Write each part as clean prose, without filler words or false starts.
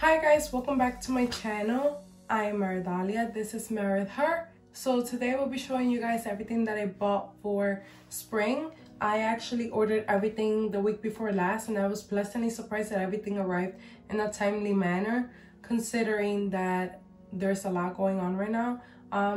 Hi guys, welcome back to my channel. I'm Maridalia, this is Meredith Hart. So today we'll be showing you guys everything that I bought for spring. I actually ordered everything the week before last and I was pleasantly surprised that everything arrived in a timely manner, considering that there's a lot going on right now.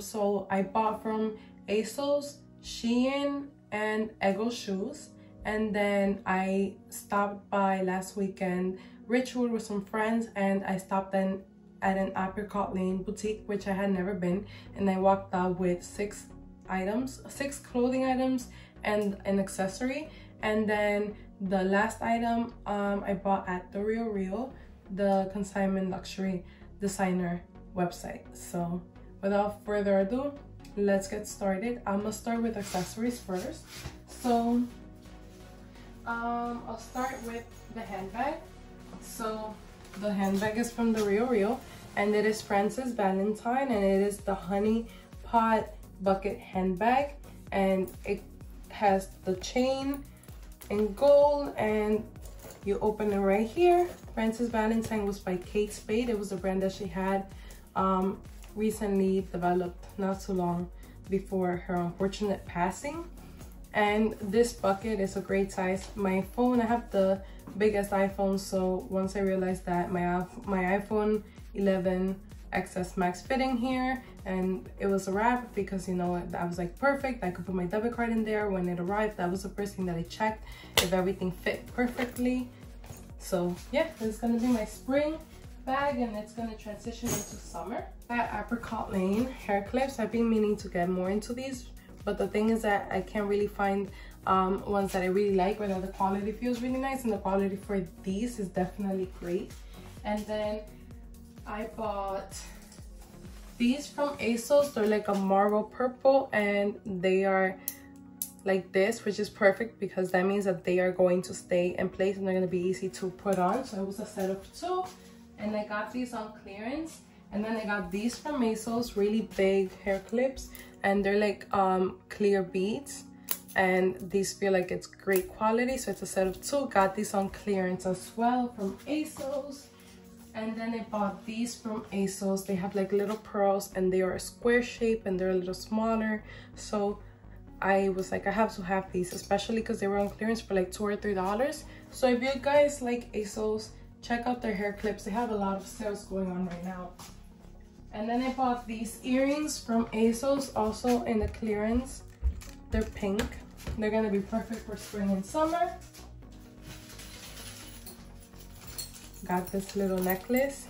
So I bought from ASOS, Shein, and Ego Shoes. And then I stopped by last weekend Ritual with some friends, and I stopped in at an Apricot Lane boutique, which I had never been, and I walked out with six clothing items and an accessory. And then the last item I bought at the Real Real, the consignment luxury designer website. So without further ado, let's get started. I'm gonna start with accessories first. So I'll start with the handbag. So the handbag is from the Real Real, and it is Frances Valentine, and it is the honey pot bucket handbag, and it has the chain in gold, and you open it right here. Frances Valentine was by Kate Spade. It was a brand that she had recently developed not too long before her unfortunate passing. And this bucket is a great size. My phone, I have the biggest iPhone, so once I realized that my iPhone 11 XS Max fit in here, and it was a wrap because, you know, I was like, perfect, I could put my debit card in there. When it arrived, that was the first thing that I checked, if everything fit perfectly. So yeah, this is gonna be my spring bag, and it's gonna transition into summer. That Apricot Lane hair clips, I've been meaning to get more into these, but the thing is that I can't really find ones that I really like, or that the quality feels really nice, and the quality for these is definitely great. And then I bought these from ASOS. They're like a marble purple, and they are like this, which is perfect because that means that they are going to stay in place and they're going to be easy to put on. So it was a set of two, and I got these on clearance. And then I got these from ASOS, really big hair clips, and they're like clear beads, and these feel like it's great quality, so it's a set of two. Got these on clearance as well from ASOS. And then I bought these from ASOS. They have like little pearls, and they are a square shape, and they're a little smaller, so I was like, I have to have these, especially because they were on clearance for like $2 or $3. So if you guys like ASOS, check out their hair clips. They have a lot of sales going on right now. And then I bought these earrings from ASOS, also in the clearance. They're pink. They're gonna be perfect for spring and summer. Got this little necklace.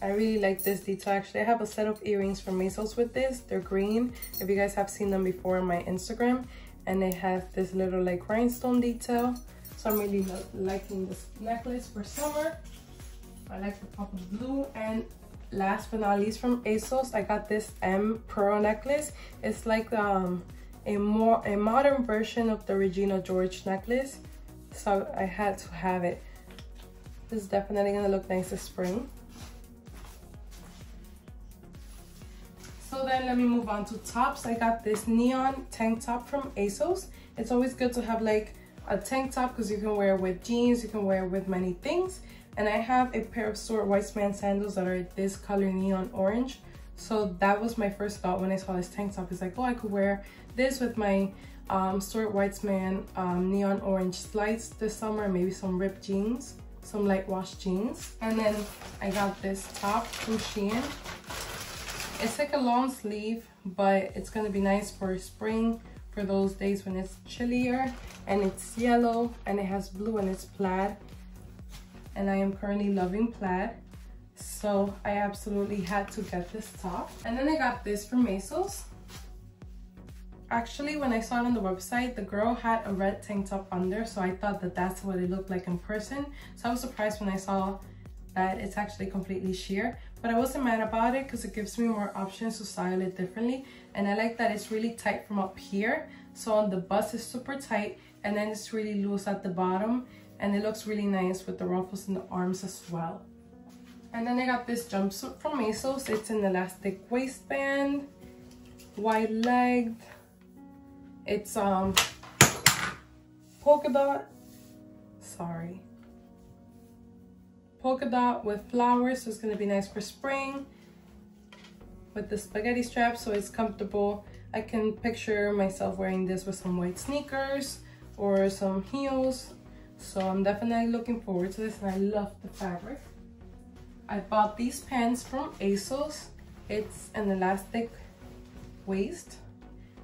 I really like this detail. Actually, I have a set of earrings from ASOS with this. They're green, if you guys have seen them before on my Instagram. And they have this little like rhinestone detail. So I'm really liking this necklace for summer. I like the purple blue. And last but not least, from ASOS, I got this M pearl necklace. It's like a modern version of the Regina George necklace, so I had to have it. This is definitely gonna look nice this spring. So then let me move on to tops. I got this neon tank top from ASOS. It's always good to have like a tank top because you can wear it with jeans, you can wear it with many things. And I have a pair of Stuart Weitzman sandals that are this color, neon orange. So that was my first thought when I saw this tank top. It's like, oh, I could wear this with my Stuart Weitzman neon orange slides this summer. Maybe some ripped jeans, some light wash jeans. And then I got this top from Shein. It's like a long sleeve, but it's going to be nice for spring, for those days when it's chillier. And it's yellow, and it has blue, and it's plaid. And I am currently loving plaid, so I absolutely had to get this top. And then I got this from ASOS. Actually, when I saw it on the website, the girl had a red tank top under, so I thought that that's what it looked like in person. So I was surprised when I saw that it's actually completely sheer, but I wasn't mad about it because it gives me more options to style it differently. And I like that it's really tight from up here, so on the bust it's super tight, and then it's really loose at the bottom. And it looks really nice with the ruffles in the arms as well. And then I got this jumpsuit from ASOS. It's an elastic waistband, wide-legged. It's polka dot. Sorry. polka dot with flowers, so it's going to be nice for spring, with the spaghetti strap so it's comfortable. I can picture myself wearing this with some white sneakers or some heels, so I'm definitely looking forward to this, and I love the fabric. I bought these pants from ASOS. It's an elastic waist,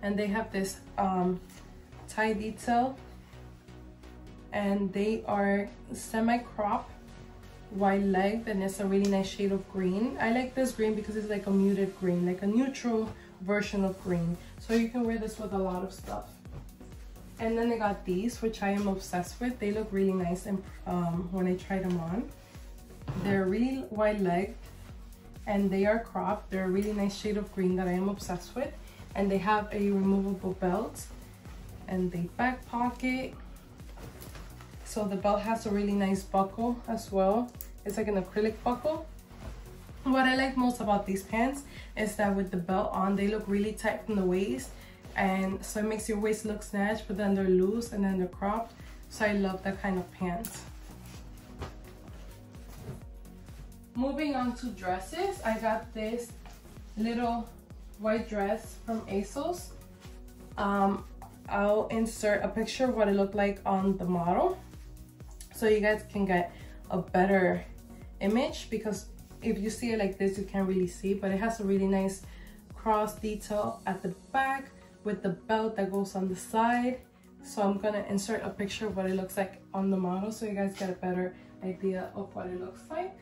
and they have this tie detail, and they are semi-crop, wide-legged, and it's a really nice shade of green. I like this green because it's like a muted green, like a neutral version of green, so you can wear this with a lot of stuff. And then I got these, which I am obsessed with. They look really nice, and when I try them on, they're really wide-legged and they are cropped. They're a really nice shade of green that I am obsessed with, and they have a removable belt and a back pocket. So the belt has a really nice buckle as well. It's like an acrylic buckle. What I like most about these pants is that with the belt on, they look really tight from the waist, and so it makes your waist look snatched, but then they're loose and then they're cropped. So I love that kind of pants. Moving on to dresses, I got this little white dress from ASOS. I'll insert a picture of what it looked like on the model so you guys can get a better image, because if you see it like this, you can't really see, but it has a really nice cross detail at the back with the belt that goes on the side. So I'm gonna insert a picture of what it looks like on the model so you guys get a better idea of what it looks like.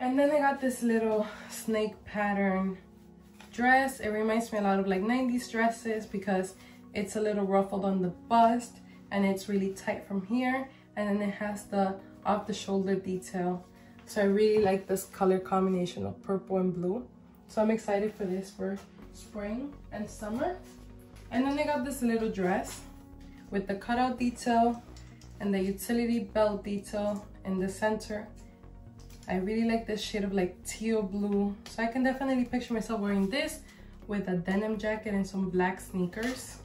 And then I got this little snake pattern dress. It reminds me a lot of like 90s dresses because it's a little ruffled on the bust and it's really tight from here, and then it has the off the shoulder detail. So I really like this color combination of purple and blue, so I'm excited for this for spring and summer. And then I got this little dress with the cutout detail and the utility belt detail in the center. I really like this shade of like teal blue, so I can definitely picture myself wearing this with a denim jacket and some black sneakers.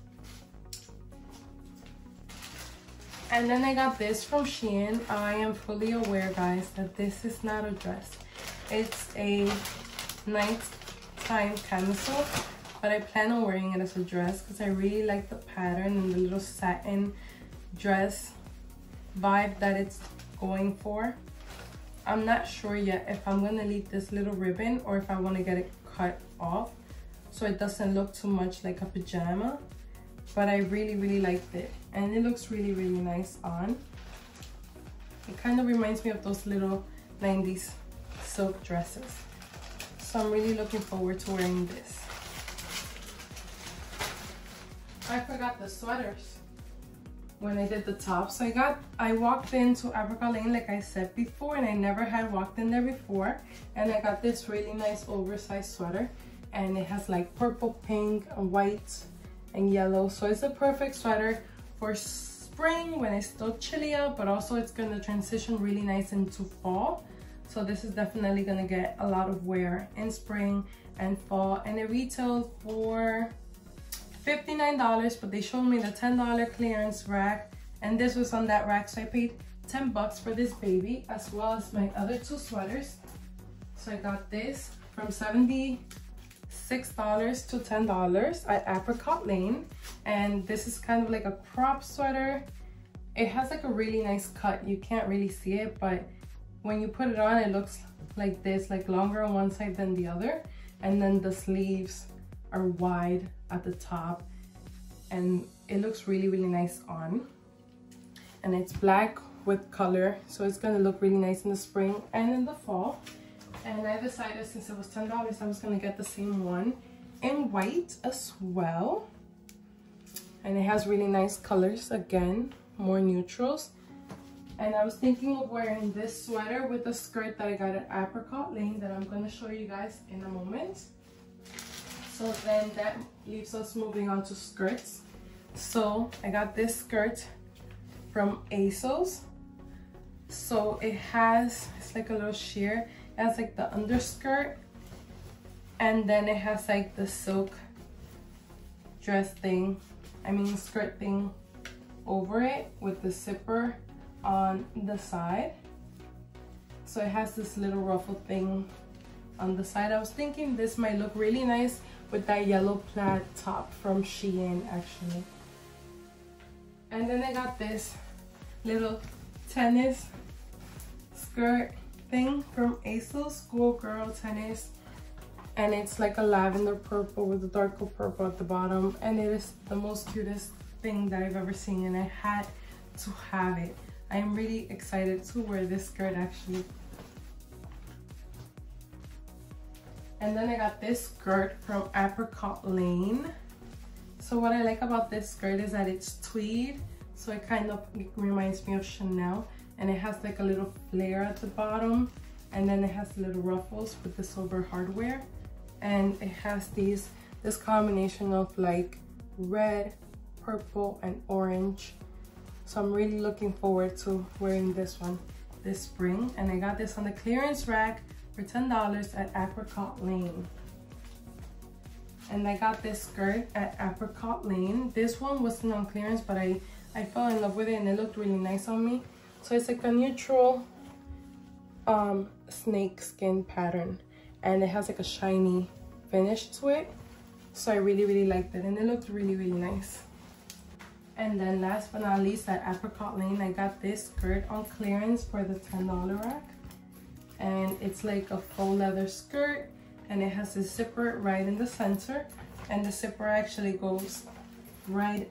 And then I got this from Shein. I am fully aware, guys, that this is not a dress. It's a nighttime camisole, but I plan on wearing it as a dress because I really like the pattern and the little satin dress vibe that it's going for. I'm not sure yet if I'm gonna leave this little ribbon or if I want to get it cut off so it doesn't look too much like a pajama, but I really liked it and it looks really nice on. It kind of reminds me of those little 90s silk dresses, so I'm really looking forward to wearing this. I forgot the sweaters when I did the top. So I walked into Apricot Lane, like I said before, and I never had walked in there before, and I got this really nice oversized sweater, and it has like purple, pink, and white, and yellow. So it's a perfect sweater for spring when it's still chilly out, but also it's gonna transition really nice into fall. So this is definitely gonna get a lot of wear in spring and fall, and it retailed for $59, but they showed me the $10 clearance rack, and this was on that rack, so I paid 10 bucks for this baby as well as my other two sweaters. So I got this from $76 to $10 at Apricot Lane, and this is kind of like a crop sweater. It has like a really nice cut. You can't really see it, but when you put it on, it looks like this, like longer on one side than the other, and then the sleeves are wide at the top, and it looks really nice on, and it's black with color, so it's gonna look really nice in the spring and in the fall. And I decided, since it was $10, I was gonna get the same one in white as well, and it has really nice colors again, more neutrals. And I was thinking of wearing this sweater with a skirt that I got at Apricot Lane that I'm gonna show you guys in a moment. So then that leaves us moving on to skirts. So I got this skirt from ASOS. So it has, it's like a little sheer. It has like the underskirt, and then it has like the silk dress thing, skirt thing over it with the zipper on the side. So it has this little ruffle thing on the side. I was thinking this might look really nice with that yellow plaid top from Shein, actually. And then I got this little tennis skirt thing from ASOS, schoolgirl tennis, and it's like a lavender purple with a darker purple at the bottom, and it is the most cutest thing that I've ever seen, and I had to have it. I am really excited to wear this skirt, actually. And then I got this skirt from Apricot Lane. So what I like about this skirt is that it's tweed, so it kind of reminds me of Chanel, and it has like a little flare at the bottom, and then it has little ruffles with the silver hardware, and it has these, this combination of like red, purple, and orange. So I'm really looking forward to wearing this one this spring, and I got this on the clearance rack for $10 at Apricot Lane. And I got this skirt at Apricot Lane. This one wasn't on clearance, but I fell in love with it and it looked really nice on me. So it's like a neutral snake skin pattern, and it has like a shiny finish to it, so I really liked it, and it looked really nice. And then last but not least, at Apricot Lane, I got this skirt on clearance for the $10 rack, and it's like a faux leather skirt, and it has a zipper right in the center, and the zipper actually goes right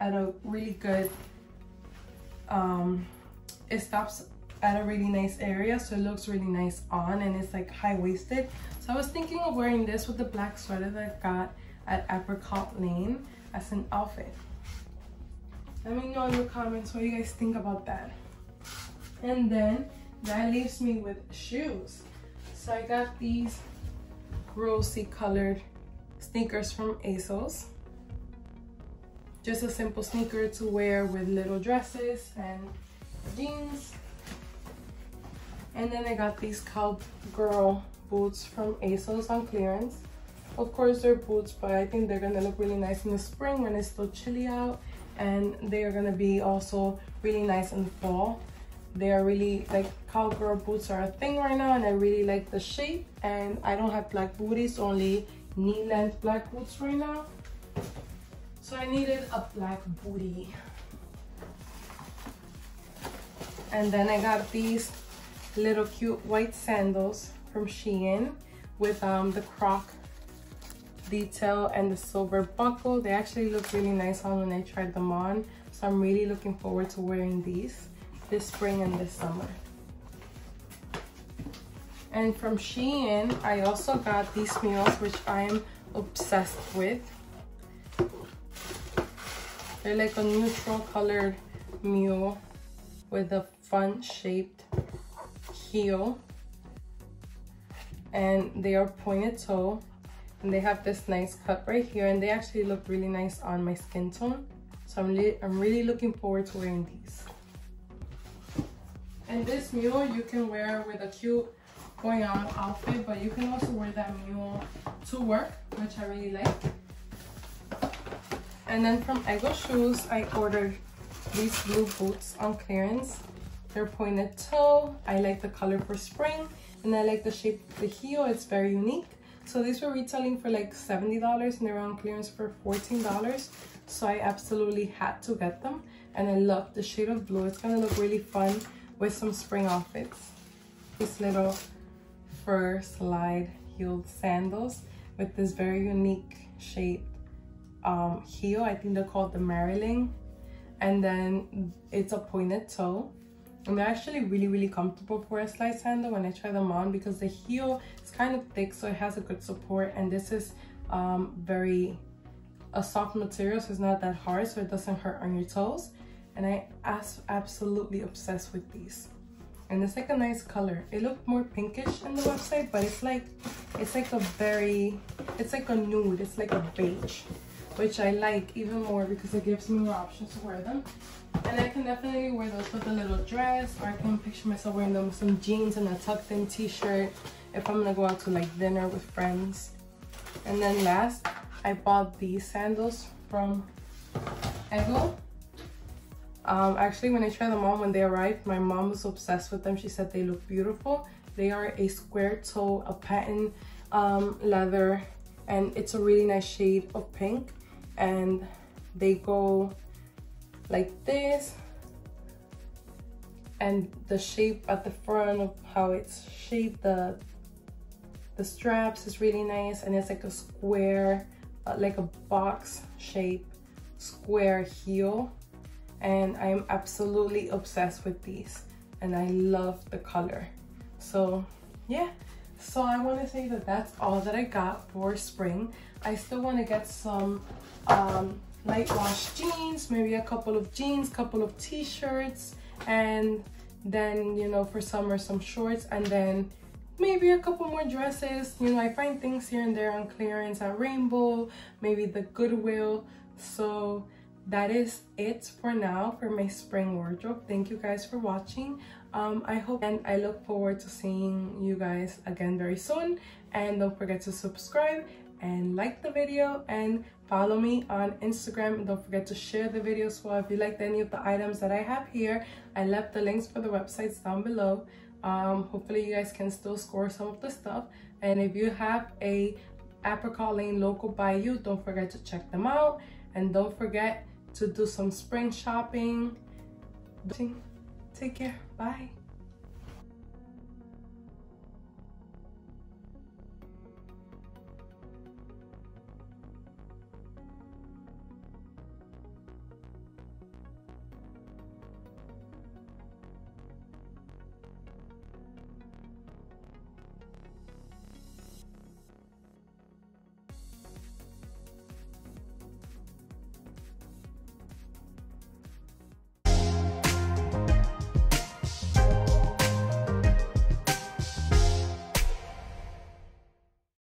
at a really good it stops at a really nice area, so it looks really nice on, and it's like high-waisted. So I was thinking of wearing this with the black sweater that I got at Apricot Lane as an outfit. Let me know in the comments what you guys think about that. And then that leaves me with shoes. So I got these rosy colored sneakers from ASOS, just a simple sneaker to wear with little dresses and jeans. And then I got these cowgirl boots from ASOS on clearance. Of course they're boots, but I think they're gonna look really nice in the spring when it's still chilly out, and they are gonna be also really nice in the fall. They are really, like, cowgirl boots are a thing right now, and I really like the shape, and I don't have black booties, only knee-length black boots right now, so I needed a black bootie. And then I got these little cute white sandals from Shein with the croc detail and the silver buckle. They actually look really nice on when I tried them on, so I'm really looking forward to wearing these this spring and this summer. And from Shein, I also got these mules, which I'm obsessed with. They're like a neutral colored mule with a fun shaped heel, and they are pointed toe, and they have this nice cut right here, and they actually look really nice on my skin tone, so I'm really looking forward to wearing these. And this mule you can wear with a cute going out outfit, but you can also wear that mule to work, which I really like. And then from Ego Shoes, I ordered these blue boots on clearance. They're pointed toe. I like the color for spring, and I like the shape of the heel. It's very unique. So these were retailing for like $70, and they were on clearance for $14. So I absolutely had to get them, and I love the shade of blue. It's gonna look really fun with some spring outfits. These little fur slide heeled sandals with this very unique shaped heel. I think they're called the Marilyn, and then it's a pointed toe, and they're actually really comfortable for a slide sandal when I try them on, because the heel is kind of thick, so it has a good support, and this is very a soft material, so it's not that hard, so it doesn't hurt on your toes. And I was absolutely obsessed with these, and it's like a nice color. It looked more pinkish in the website, but it's like a nude, it's like a beige, which I like even more because it gives me more options to wear them. And I can definitely wear those with a little dress, or I can picture myself wearing them with some jeans and a tucked in t-shirt if I'm gonna go out to like dinner with friends. And then last, I bought these sandals from Ego. Actually, when I tried them on when they arrived, my mom was obsessed with them. She said they look beautiful. They are a square toe, a patent leather, and it's a really nice shade of pink. And they go like this, and the shape at the front of how it's shaped, the straps is really nice, and it's like a square, like a box shape square heel. And I'm absolutely obsessed with these, and I love the color. So yeah, so I want to say that that's all that I got for spring. I still want to get some light wash jeans, maybe a couple of jeans, couple of t-shirts, and then, you know, for summer, some shorts, and then maybe a couple more dresses. You know, I find things here and there on clearance at Rainbow, maybe the Goodwill. So that is it for now for my spring wardrobe. Thank you guys for watching. I hope, and I look forward to seeing you guys again very soon. And don't forget to subscribe and like the video, and follow me on Instagram, and don't forget to share the video as well. If you liked any of the items that I have here, I left the links for the websites down below. Hopefully you guys can still score some of the stuff. And if you have a Apricot Lane local by you, don't forget to check them out, and don't forget to do some spring shopping. Take care. Bye.